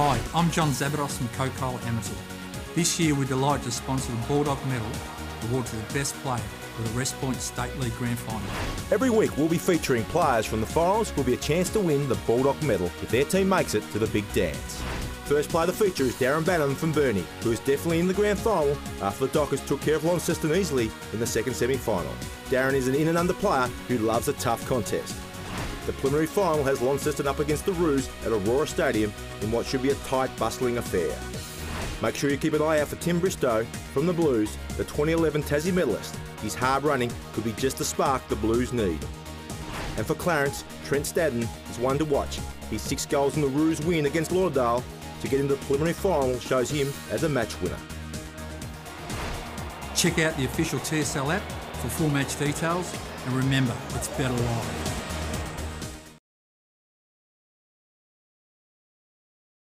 Hi, I'm John Zabados from Coca-Cola Amateur. This year we're delighted to sponsor the Baldock Medal, award to the best player for the Wrest Point State League Grand Final. Every week we'll be featuring players from the finals who'll be a chance to win the Baldock Medal if their team makes it to the big dance. First player to feature is Darren Bannon from Burnie, who is definitely in the grand final after the Dockers took care of Launceston easily in the second semi-final. Darren is an in and under player who loves a tough contest. The preliminary final has Launceston up against the Roos at Aurora Stadium in what should be a tight, bustling affair. Make sure you keep an eye out for Tim Bristow from the Blues, the 2011 Tassie medalist. His hard running could be just the spark the Blues need. And for Clarence, Trent Stadden is one to watch. His 6 goals in the Roos win against Lauderdale to get into the preliminary final shows him as a match winner. Check out the official TSL app for full match details, and remember, it's better live.